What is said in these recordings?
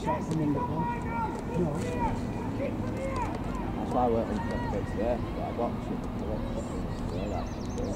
Shot from in the ball. firework and go to the air, but I've got shit to do.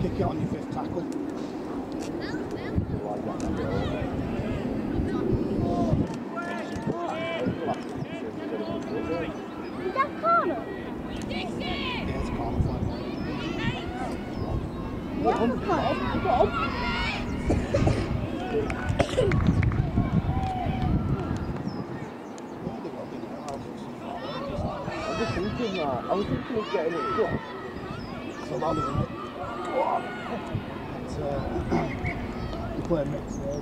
Kick it on your fifth tackle. Is that corner? Yeah, it's corner flag. I was thinking of getting it done. It's a lot of it. You play a mix there.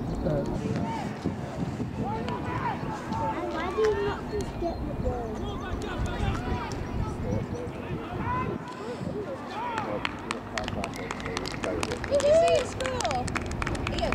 Why do you not just get the ball? Did you see it score? Here.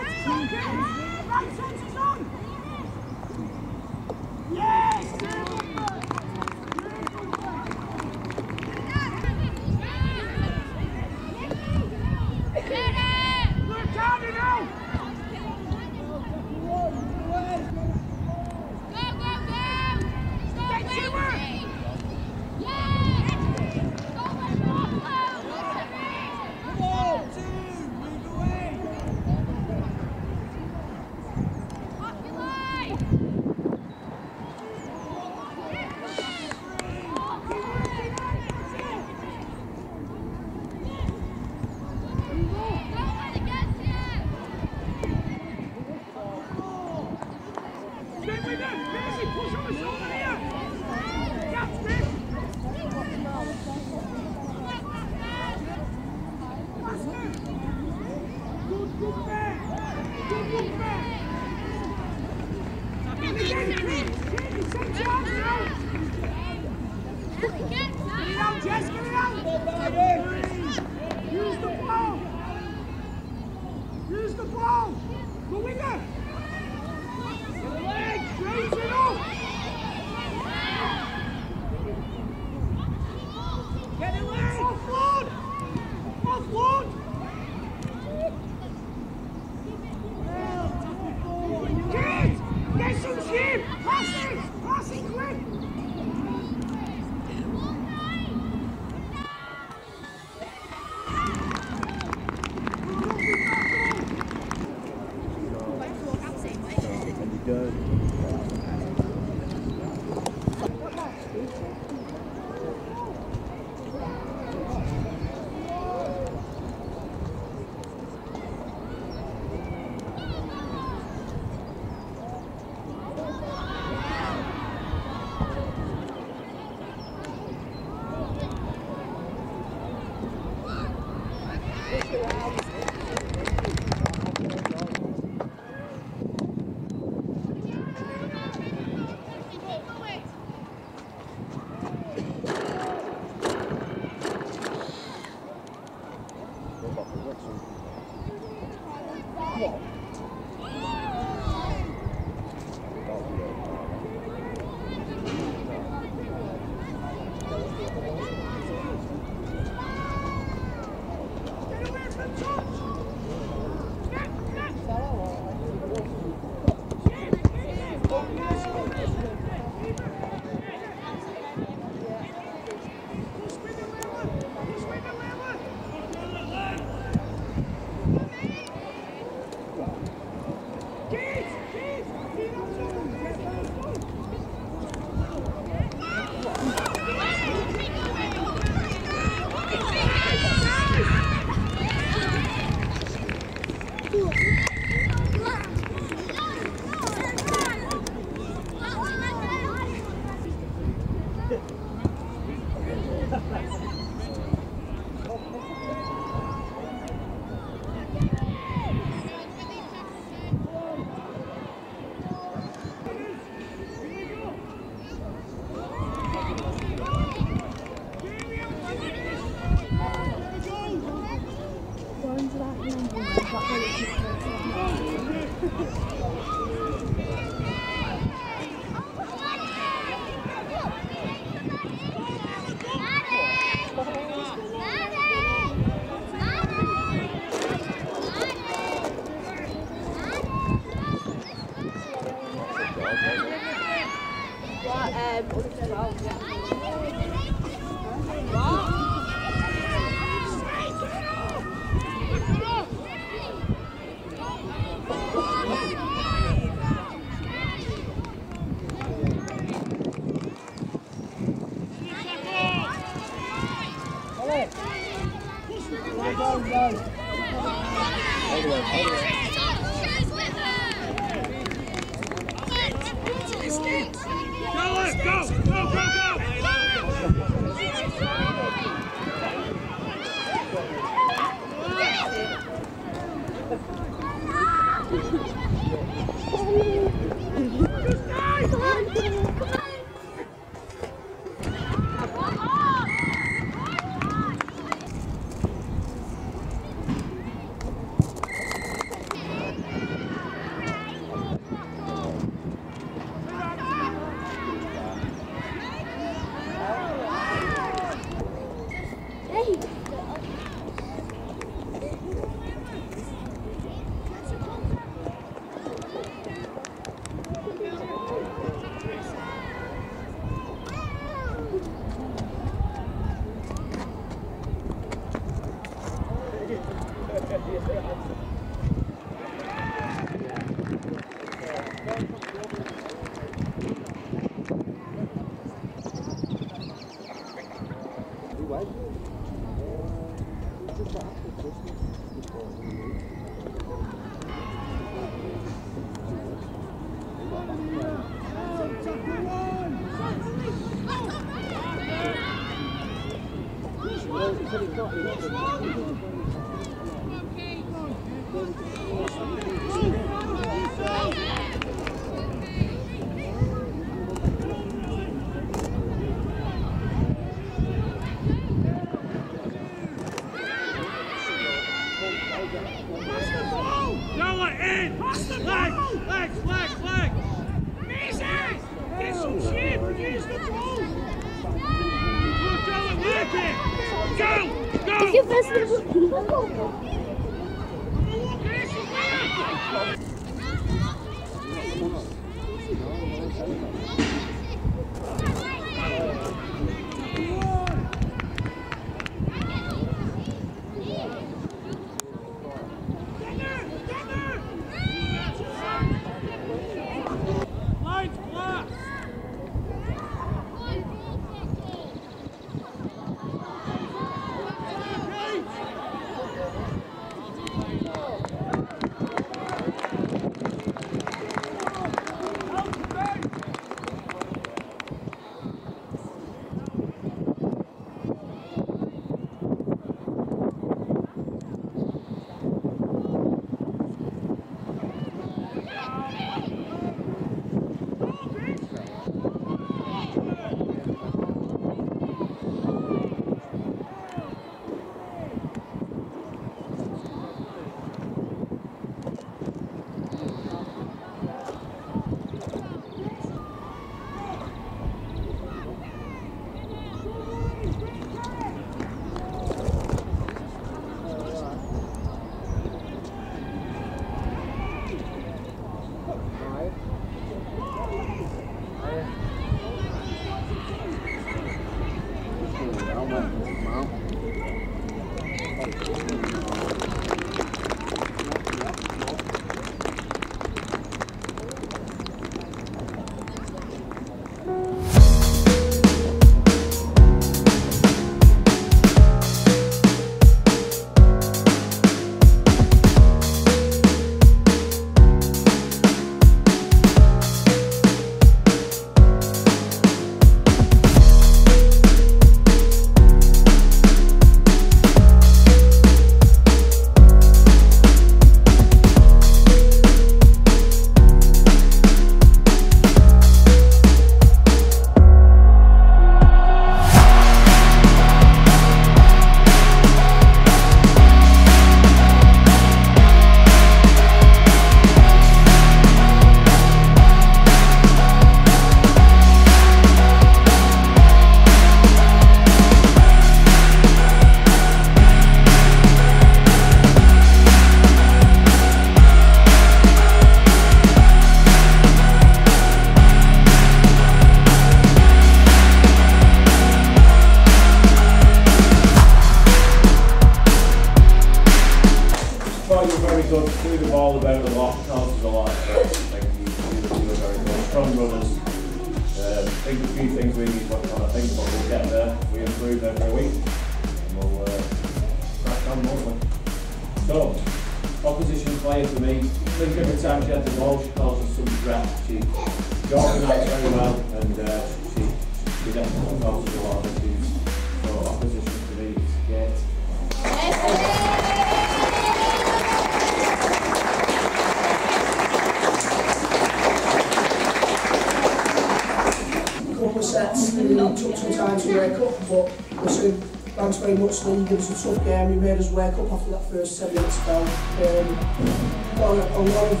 wake up, but listen, thanks very much, Lee. You gave us a tough game. You made us wake up after that first 7 minutes spell. A lot of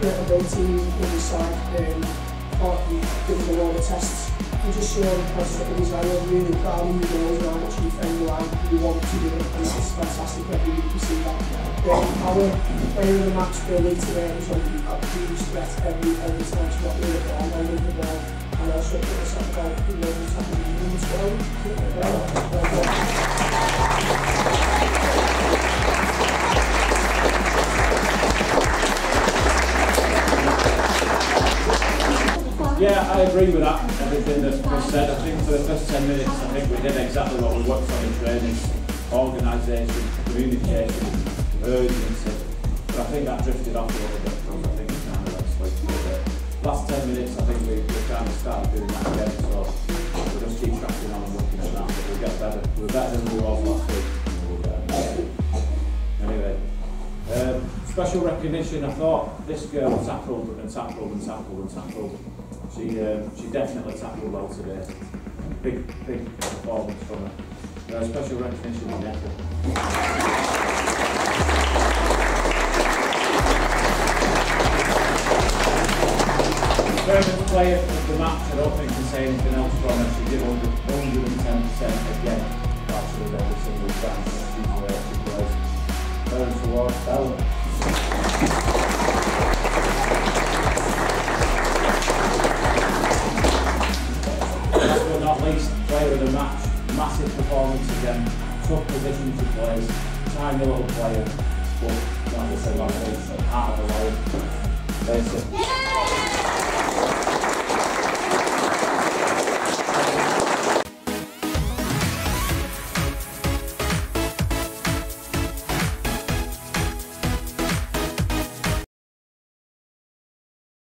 great ability in the side. You give us a lot of tests. You just show the positivities. I'm really proud of you girls and how much you think like you want to do it. And it's fantastic every week you see that. Our player of the match for Lee today was on a huge threat every time she got rid of it. I know the ball. And also put us up about the levels of the union as well. Yeah, I agree with that, everything that's been said. I think for the first 10 minutes, I think we did exactly what we worked on in training: organisation, communication, urgency. But I think that drifted off a little bit because I think it's kind of like the last 10 minutes, I think we kind of started doing that again. So we'll just keep cracking on and looking at that. But we'll get better. We're better than we were last week. We'll get better. Anyway, special recognition. I thought this girl tackled and tackled and tackled and tackled. She definitely tackled well today. Big performance from her. Special recognition to Netta. Perfect player of the match. I don't think you can say anything else from her. She did 110% again. Absolutely every single time. She plays. Towards Bella. Player of the match, massive performance again, tough position to play, tiny little player, but like I said, heart of the lion.